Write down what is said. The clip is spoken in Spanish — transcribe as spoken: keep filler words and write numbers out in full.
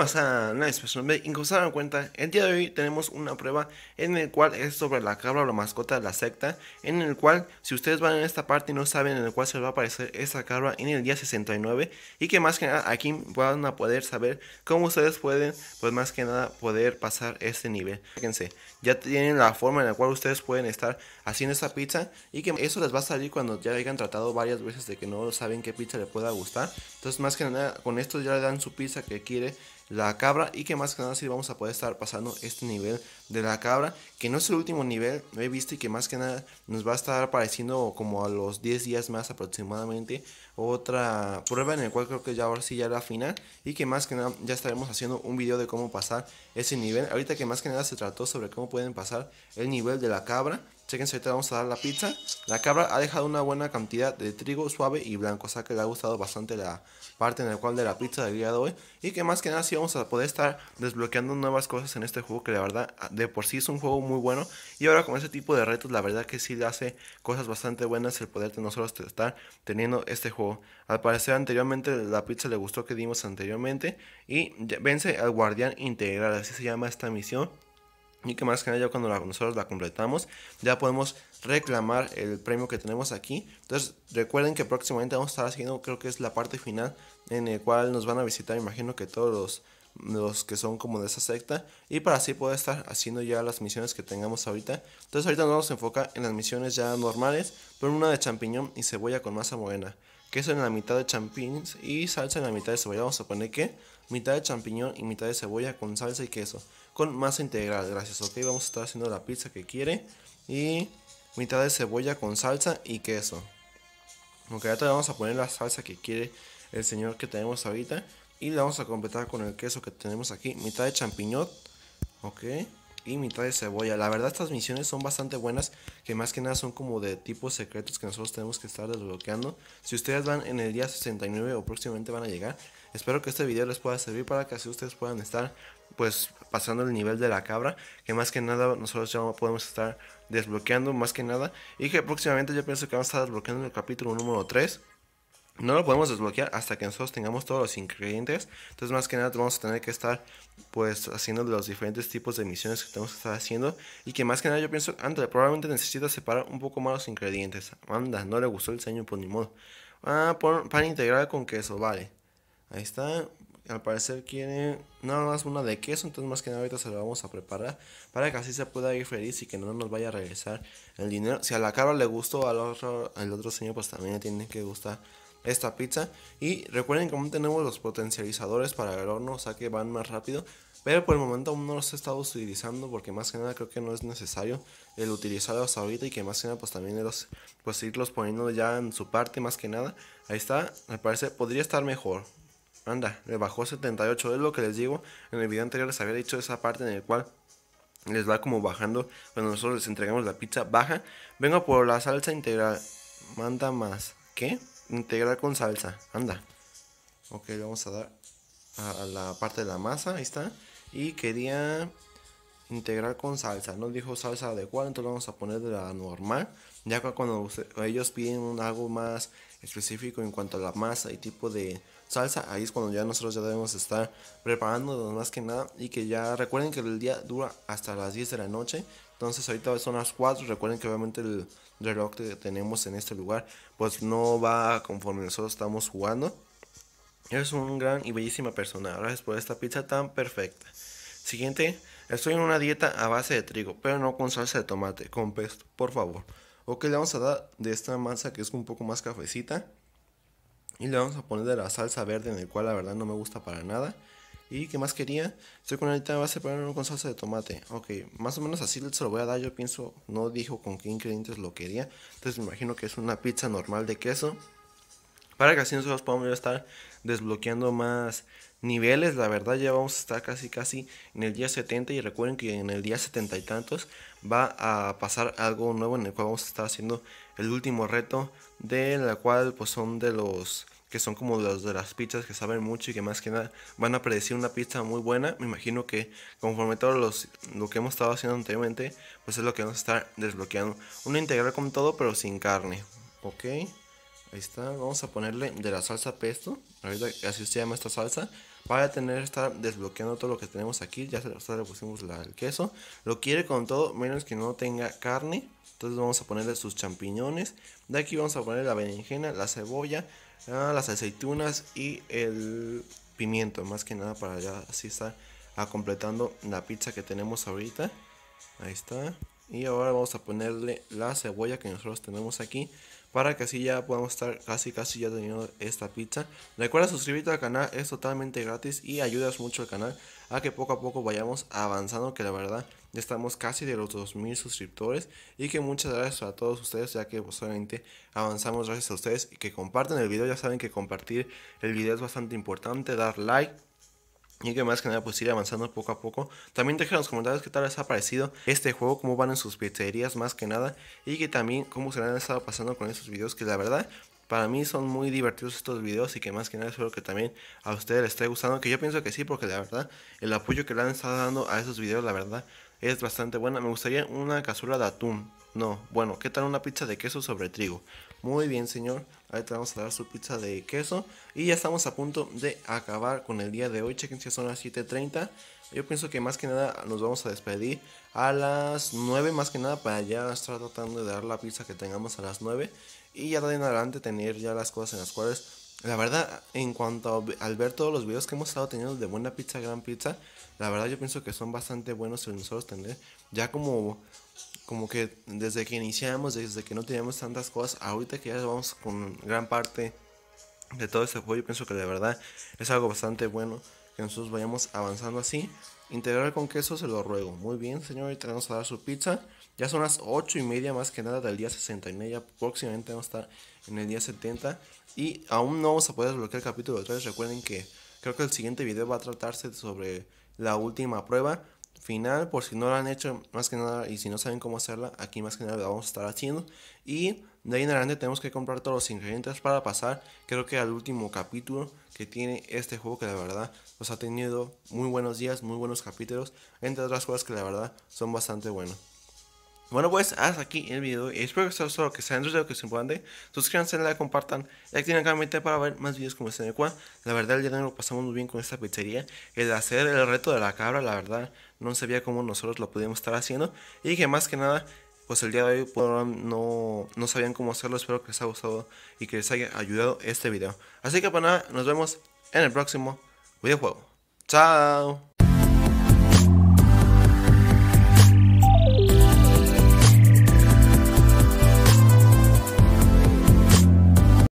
pasa nada especial. Y como se dan cuenta, el día de hoy tenemos una prueba en el cual es sobre la cabra o la mascota de la secta, en el cual si ustedes van en esta parte y no saben en el cual se les va a aparecer esta cabra en el día sesenta y nueve, y que más que nada aquí van a poder saber cómo ustedes pueden, pues más que nada, poder pasar este nivel. Fíjense, ya tienen la forma en la cual ustedes pueden estar haciendo esta pizza, y que eso les va a salir cuando ya hayan tratado varias veces de que no saben qué pizza les pueda gustar. Entonces más que nada con esto ya le dan su pizza que quiere la cabra, y que más que nada si sí vamos a poder estar pasando este nivel de la cabra, que no es el último nivel, lo he visto, y que más que nada nos va a estar apareciendo como a los diez días más aproximadamente otra prueba, en el cual creo que ya ahora sí ya la final, y que más que nada ya estaremos haciendo un video de cómo pasar ese nivel. Ahorita que más que nada se trató sobre cómo pueden pasar el nivel de la cabra. Chequense, ahorita vamos a dar la pizza. La cabra ha dejado una buena cantidad de trigo suave y blanco, o sea que le ha gustado bastante la parte en la cual de la pizza del día de hoy. Y que más que nada sí vamos a poder estar desbloqueando nuevas cosas en este juego, que la verdad de por sí es un juego muy bueno. Y ahora con ese tipo de retos la verdad que sí le hace cosas bastante buenas el poder de nosotros estar teniendo este juego. Al parecer anteriormente la pizza le gustó que dimos anteriormente. Y vence al guardián integral, así se llama esta misión. Y que más que nada ya cuando la, nosotros la completamos ya podemos reclamar el premio que tenemos aquí. Entonces recuerden que próximamente vamos a estar haciendo, creo que es la parte final en el cual nos van a visitar, imagino que todos los los que son como de esa secta, y para así poder estar haciendo ya las misiones que tengamos ahorita. Entonces ahorita nos vamos a enfocar en las misiones ya normales, pero una de champiñón y cebolla con masa morena, que es en la mitad de champiñones y salsa en la mitad de cebolla. Vamos a poner que mitad de champiñón y mitad de cebolla con salsa y queso con masa integral, gracias. Ok, vamos a estar haciendo la pizza que quiere y mitad de cebolla con salsa y queso. Ok, ahora vamos a poner la salsa que quiere el señor que tenemos ahorita, y la vamos a completar con el queso que tenemos aquí, mitad de champiñón, ok, y mitad de cebolla. La verdad estas misiones son bastante buenas, que más que nada son como de tipos secretos que nosotros tenemos que estar desbloqueando. Si ustedes van en el día sesenta y nueve o próximamente van a llegar, espero que este video les pueda servir para que así ustedes puedan estar pues pasando el nivel de la cabra, que más que nada nosotros ya podemos estar desbloqueando más que nada. Y que próximamente yo pienso que vamos a estar desbloqueando el capítulo número tres. No lo podemos desbloquear hasta que nosotros tengamos todos los ingredientes. Entonces más que nada vamos a tener que estar pues haciendo los diferentes tipos de misiones que tenemos que estar haciendo. Y que más que nada yo pienso anda, probablemente necesita separar un poco más los ingredientes. Anda, no le gustó el diseño, pues ni modo. Ah, pon pan integral con queso, vale. Ahí está, al parecer quiere nada más una de queso, entonces más que nada ahorita se la vamos a preparar para que así se pueda ir feliz y que no nos vaya a regresar el dinero. Si a la cabra le gustó, al otro, al otro señor pues también le tiene que gustar esta pizza. Y recuerden que aún tenemos los potencializadores para el horno, o sea que van más rápido, pero por el momento aún no los he estado utilizando porque más que nada creo que no es necesario el utilizarlos ahorita, y que más que nada pues también los, pues irlos poniendo ya en su parte más que nada. Ahí está, me parece, podría estar mejor. Anda, le bajó setenta y ocho, es lo que les digo. En el video anterior les había dicho esa parte en el cual les va como bajando cuando nosotros les entregamos la pizza, baja. Vengo por la salsa integral, manda más, ¿qué? Integral con salsa, anda. Ok, le vamos a dar a la parte de la masa, ahí está. Y quería integral con salsa, no dijo salsa adecuada, entonces lo vamos a poner de la normal. Ya cuando usted, ellos piden algo más específico en cuanto a la masa y tipo de salsa, ahí es cuando ya nosotros ya debemos estar preparándonos más que nada. Y que ya recuerden que el día dura hasta las diez de la noche, entonces ahorita son las cuatro. Recuerden que obviamente el reloj que tenemos en este lugar pues no va conforme nosotros estamos jugando. Eres un gran y bellísima persona, gracias por esta pizza tan perfecta. Siguiente, estoy en una dieta a base de trigo, pero no con salsa de tomate, con pesto, por favor. Ok, le vamos a dar de esta masa que es un poco más cafecita, y le vamos a poner de la salsa verde, en el cual la verdad no me gusta para nada. Y qué más quería, estoy con una dieta de base pero no con salsa de tomate. Ok, más o menos así se lo voy a dar, yo pienso. No dijo con qué ingredientes lo quería, entonces me imagino que es una pizza normal de queso, para que así nosotros podamos estar desbloqueando más niveles. La verdad ya vamos a estar casi casi en el día setenta, y recuerden que en el día setenta y tantos va a pasar algo nuevo, en el cual vamos a estar haciendo el último reto, de la cual pues son de los que son como los de las pizzas que saben mucho, y que más que nada van a predecir una pizza muy buena. Me imagino que conforme todos los lo que hemos estado haciendo anteriormente pues es lo que vamos a estar desbloqueando. Una integral con todo pero sin carne. Ok, ahí está, vamos a ponerle de la salsa pesto, ahorita así se llama esta salsa. para tener estar desbloqueando todo lo que tenemos aquí. Ya se le, ya le pusimos la, el queso. Lo quiere con todo, menos que no tenga carne. Entonces vamos a ponerle sus champiñones. De aquí vamos a poner la berenjena, la cebolla, las aceitunas y el pimiento. Más que nada para ya así estar completando la pizza que tenemos ahorita. Ahí está. Y ahora vamos a ponerle la cebolla que nosotros tenemos aquí, para que así ya podamos estar casi casi ya teniendo esta pizza. Recuerda suscribirte al canal, es totalmente gratis y ayudas mucho al canal a que poco a poco vayamos avanzando, que la verdad ya estamos casi de los dos mil suscriptores. Y que muchas gracias a todos ustedes, ya que solamente avanzamos gracias a ustedes y que comparten el video. Ya saben que compartir el video es bastante importante, dar like y que más que nada pues ir avanzando poco a poco. También dejen en los comentarios qué tal les ha parecido este juego, cómo van en sus pizzerías más que nada, y que también cómo se han estado pasando con estos videos, que la verdad para mí son muy divertidos estos videos. Y que más que nada espero que también a ustedes les esté gustando, que yo pienso que sí, porque la verdad el apoyo que le han estado dando a esos videos la verdad es bastante buena. Me gustaría una cazuela de atún. No, bueno, ¿qué tal una pizza de queso sobre trigo? Muy bien, señor. Ahorita vamos a dar su pizza de queso. Y ya estamos a punto de acabar con el día de hoy. Chequen si son las siete treinta. Yo pienso que más que nada nos vamos a despedir a las nueve, más que nada, para ya estar tratando de dar la pizza que tengamos a las nueve. Y ya de en adelante tener ya las cosas en las cuales, la verdad, en cuanto a, al ver todos los videos que hemos estado teniendo de Buena Pizza Gran Pizza, la verdad yo pienso que son bastante buenos y nosotros tener ya como... Como que desde que iniciamos, desde que no teníamos tantas cosas, ahorita que ya vamos con gran parte de todo este juego, yo pienso que de verdad es algo bastante bueno que nosotros vayamos avanzando así. Integrar con queso, se lo ruego. Muy bien, señor, ahorita vamos a dar su pizza. Ya son las ocho y media más que nada del día sesenta y nueve, ya próximamente vamos a estar en el día setenta. Y aún no vamos a poder desbloquear el capítulo tres, recuerden que creo que el siguiente video va a tratarse sobre la última prueba final, por si no lo han hecho más que nada y si no saben cómo hacerla, aquí más que nada la vamos a estar haciendo. Y de ahí en adelante tenemos que comprar todos los ingredientes para pasar, creo que al último capítulo que tiene este juego, que la verdad nos ha tenido muy buenos días, muy buenos capítulos, entre otras cosas que la verdad son bastante buenos. Bueno, pues hasta aquí el video, espero que os haya gustado, lo que sea entretenido, que es importante. Suscríbanse, like, compartan y activen la campanita para ver más videos como este en el cual la verdad el día de hoy lo pasamos muy bien con esta pizzería. El hacer el reto de la cabra, la verdad no sabía cómo nosotros lo podíamos estar haciendo, y que más que nada pues el día de hoy pues, no, no sabían cómo hacerlo. Espero que les haya gustado y que les haya ayudado este video. Así que para nada, nos vemos en el próximo videojuego. Chao.